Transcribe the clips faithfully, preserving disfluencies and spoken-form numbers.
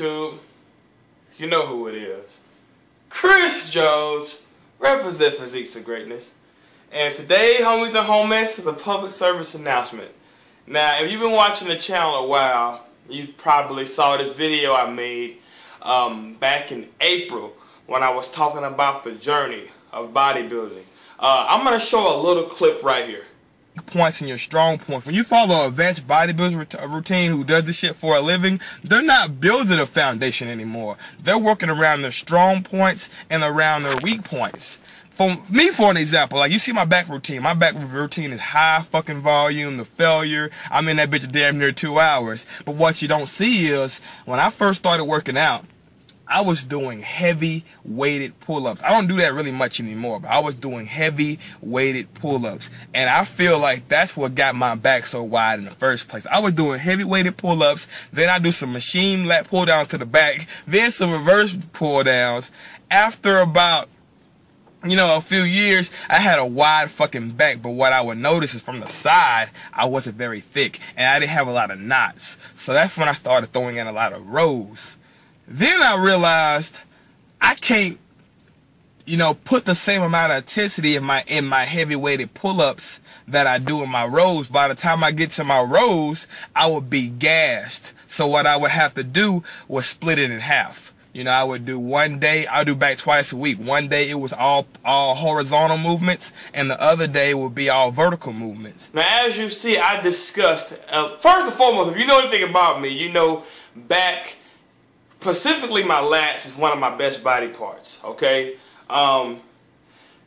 YouTube, you know who it is. Chris Jones, represent Physiques of Greatness. And today, homies and homies, is a public service announcement. Now, if you've been watching the channel a while, you probably saw this video I made um, back in April when I was talking about the journey of bodybuilding. Uh, I'm going to show a little clip right here. Points and your strong points. When you follow an advanced bodybuilder routine who does this shit for a living, they're not building a foundation anymore. They're working around their strong points and around their weak points. For me, for an example, like you see my back routine. My back routine is high fucking volume, the failure. I'm in that bitch damn near two hours. But what you don't see is when I first started working out, I was doing heavy weighted pull-ups. I don't do that really much anymore, but I was doing heavy weighted pull-ups. And I feel like that's what got my back so wide in the first place. I was doing heavy weighted pull-ups, then I do some machine lat pull-downs to the back, then some reverse pull-downs. After about, you know, a few years, I had a wide fucking back, but what I would notice is from the side, I wasn't very thick, and I didn't have a lot of knots. So that's when I started throwing in a lot of rows. Then I realized I can't, you know, put the same amount of intensity in my in my heavy weighted pull-ups that I do in my rows. By the time I get to my rows, I would be gassed. So what I would have to do was split it in half. You know, I would do one day, I'll do back twice a week. One day it was all all horizontal movements, and the other day would be all vertical movements. Now, as you see, I discussed, uh, first and foremost, if you know anything about me, you know back, specifically my lats, is one of my best body parts, okay? Um,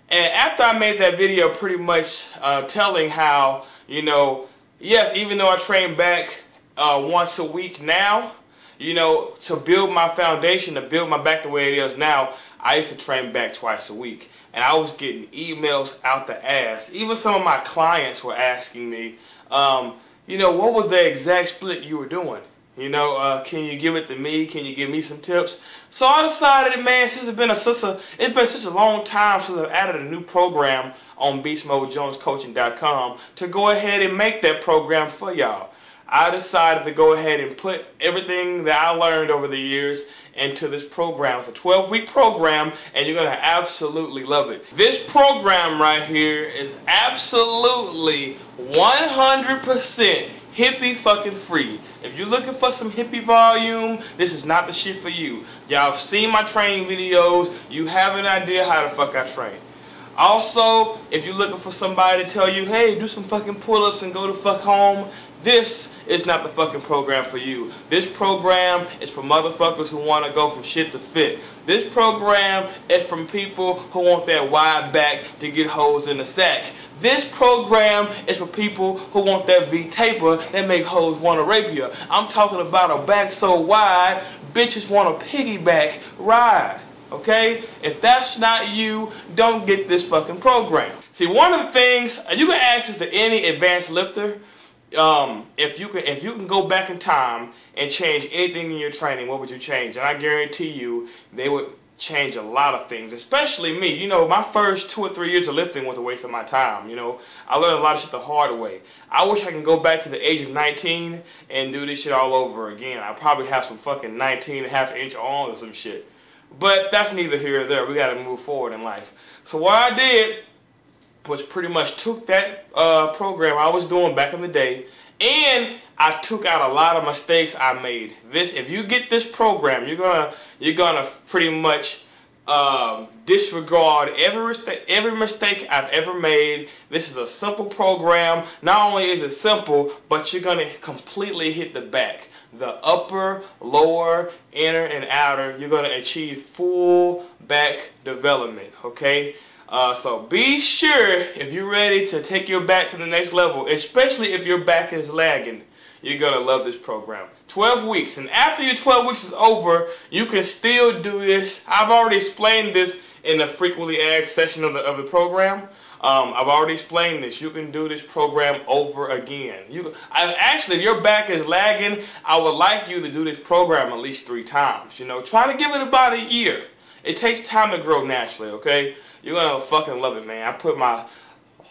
and after I made that video pretty much uh, telling how, you know, yes, even though I train back uh, once a week now, you know, to build my foundation, to build my back the way it is now, I used to train back twice a week. And I was getting emails out the ass. Even some of my clients were asking me, um, you know, what was the exact split you were doing? You know, uh, can you give it to me? Can you give me some tips? So I decided, man, since it's been a since a, it's been such a long time since I've added a new program on Beast Mode Jones Coaching dot com to go ahead and make that program for y'all. I decided to go ahead and put everything that I learned over the years into this program. It's a twelve-week program, and you're going to absolutely love it. This program right here is absolutely one hundred percent hippie fucking free. If you're looking for some hippie volume, this is not the shit for you. Y'all have seen my training videos. You have an idea how the fuck I train. Also, if you're looking for somebody to tell you, hey, do some fucking pull-ups and go the fuck home, this is not the fucking program for you. This program is for motherfuckers who want to go from shit to fit. This program is from people who want that wide back to get holes in the sack. This program is for people who want that V-taper that make hoes want to rape you. I'm talking about a back so wide, bitches want a piggyback ride. Okay? If that's not you, don't get this fucking program. See, one of the things, you can ask this to any advanced lifter, um, if you can, if you can go back in time and change anything in your training, what would you change? And I guarantee you, they would change a lot of things, especially me. You know, my first two or three years of lifting was a waste of my time. You know, I learned a lot of shit the hard way. I wish I can go back to the age of nineteen and do this shit all over again. I probably have some fucking nineteen and a half inch arms or some shit. But that's neither here nor there. We got to move forward in life. So what I did was pretty much took that uh, program I was doing back in the day, and I took out a lot of mistakes I made. This, if you get this program, you're gonna you're gonna pretty much um, disregard every every mistake I've ever made. This is a simple program. Not only is it simple, but you're gonna completely hit the back, the upper, lower, inner, and outer. You're gonna achieve full back development. Okay. Uh, so be sure, if you're ready to take your back to the next level, especially if your back is lagging, you're going to love this program. twelve weeks. And after your twelve weeks is over, you can still do this. I've already explained this in the frequently asked session of the, of the program. Um, I've already explained this. You can do this program over again. You, I, actually, if your back is lagging, I would like you to do this program at least three times. You know, try to give it about a year. It takes time to grow naturally, okay? You're going to fucking love it, man. I put my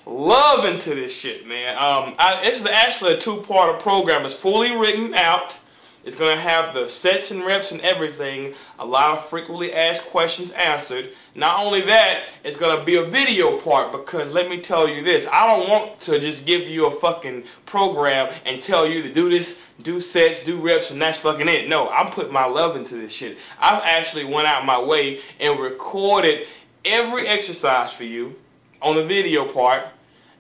love into this shit, man. Um, I, it's actually a two-part program. It's fully written out. It's going to have the sets and reps and everything, a lot of frequently asked questions answered. Not only that, it's going to be a video part, because let me tell you this, I don't want to just give you a fucking program and tell you to do this, do sets, do reps, and that's fucking it. No, I'm putting my love into this shit. I've actually went out my way and recorded every exercise for you on the video part,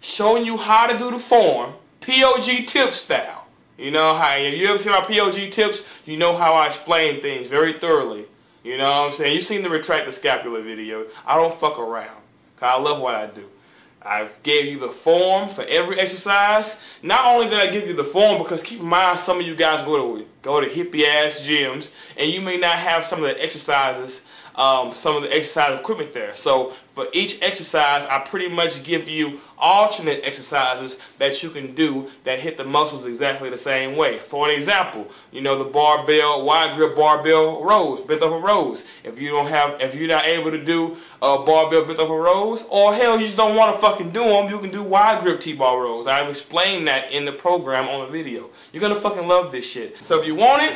showing you how to do the form, P O G tip style. You know, how if you ever see my P O G tips, you know how I explain things very thoroughly. You know what I'm saying? You've seen the retract the scapula video. I don't fuck around, because I love what I do. I gave you the form for every exercise. Not only did I give you the form, because keep in mind, some of you guys go to go to hippie-ass gyms, and you may not have some of the exercises, um, some of the exercise equipment there. So for each exercise, I pretty much give you alternate exercises that you can do that hit the muscles exactly the same way. For an example, you know, the barbell, wide grip barbell rows, bent over rows. If you don't have, if you're not able to do uh, barbell bent over rows, or hell, you just don't want to fucking do them, you can do wide grip T-ball rows. I've explained that in the program on the video. You're going to fucking love this shit. So if you want it,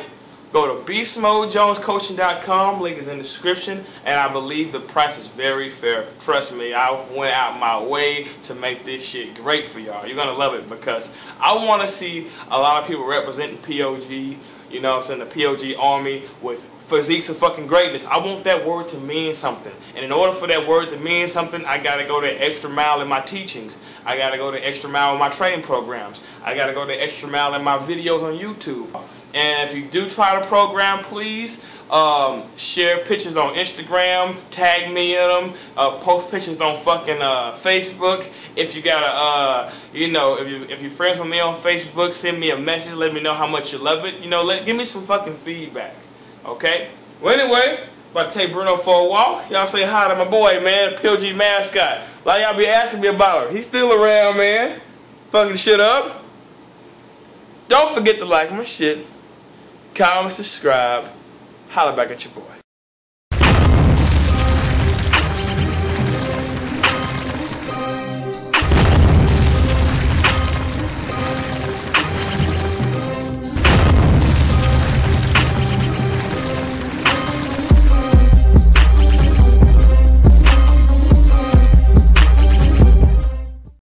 go to Beast Mode Jones Coaching dot com, link is in the description, and I believe the price is very fair. Trust me, I went out my way to make this shit great for y'all. You're going to love it, because I want to see a lot of people representing P O G, you know what I'm saying, the P O G army with Physiques of fucking Greatness. I want that word to mean something. And in order for that word to mean something, I gotta go the extra mile in my teachings. I gotta go the extra mile in my training programs. I gotta go the extra mile in my videos on YouTube. And if you do try the program, please um, share pictures on Instagram, tag me in them, uh, post pictures on fucking uh, Facebook. If you got a, uh, you know, if you if you're friends with me on Facebook, send me a message, let me know how much you love it. You know, let give me some fucking feedback. Okay? Well, anyway, about to take Bruno for a walk. Y'all say hi to my boy, man, P O G mascot. A lot of y'all be asking me about him. He's still around, man. Fucking shit up. Don't forget to like my shit. Comment, subscribe. Holler back at your boy.